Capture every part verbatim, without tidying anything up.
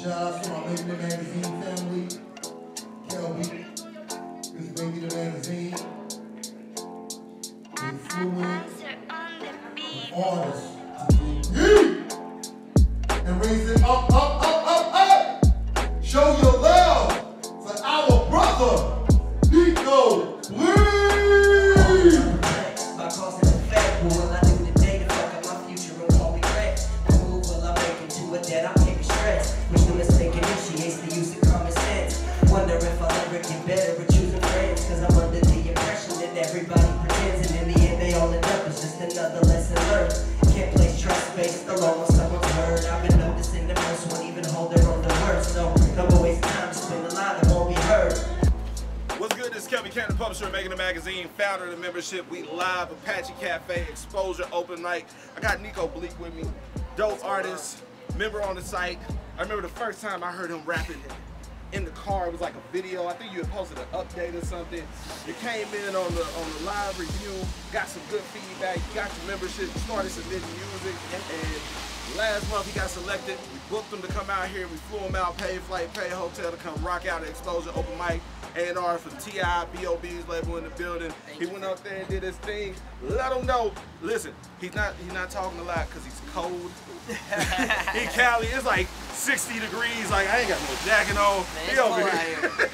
Shout out to my Baby the Magazine family, Kelby, this Baby the Magazine, influence, artists, yeah! And raise it up, up, up, up, up! Show your love to our brother, Niko Bleak! I caused it a fat boy, I knew the day to fuck up my future and call me rat. I move while I break into a dead, I'm taking stress. Make no mistake, initiates the use of common sense. Wonder if I'll ever get better at choosing friends, cause I'm under the impression that everybody pretends, and in the end they all end up, it's just another lesson learned. Can't place trust based alone on someone's word. I've been noticing the most won't even hold their own the words, so don't waste time, spend a lot that won't be heard. What's good? This is Kevin Cannon, publisher of Making the Magazine, founder of the membership. We live, Apache Cafe, Exposure, open mic. I got Niko Bleak with me, dope artist, member on the site. I remember the first time I heard him rapping in the car. It was like a video. I think you had posted an update or something. You came in on the on the live review, got some good feedback, you got your membership, you started submitting music, and last month he got selected. We booked him to come out here. We flew him out, paid flight, paid hotel to come rock out at Exposure, open mic. A and R from T I, B O B's label in the building. He went out there and did his thing. Let him know. Listen, he's not he's not talking a lot because he's cold. In Cali, it's like sixty degrees. Like, I ain't got no jacket on. Man, he over here.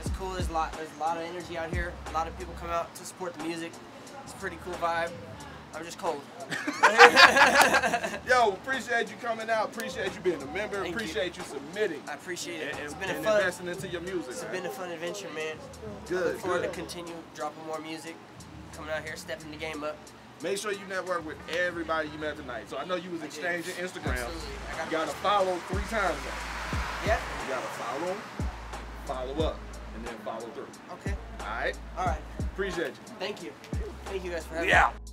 It's cool. There's a lot. There's a lot of energy out here. A lot of people come out to support the music. It's a pretty cool vibe. I'm just cold. Yo, appreciate you coming out. Appreciate you being a member. Thank appreciate you. you submitting. I appreciate it. And, it's been and a fun investing into your music. It's right? been a fun adventure, man. Good. I look forward good. to continue dropping more music, coming out here, stepping the game up. Make sure you network with everybody you met tonight. So I know you was I exchanging did. Instagram. Absolutely. I got you gotta follow three times now. Yeah. You gotta follow, follow up, and then follow through. Okay. All right. All right. Appreciate you. Thank you. Thank you guys for having yeah. me. Yeah.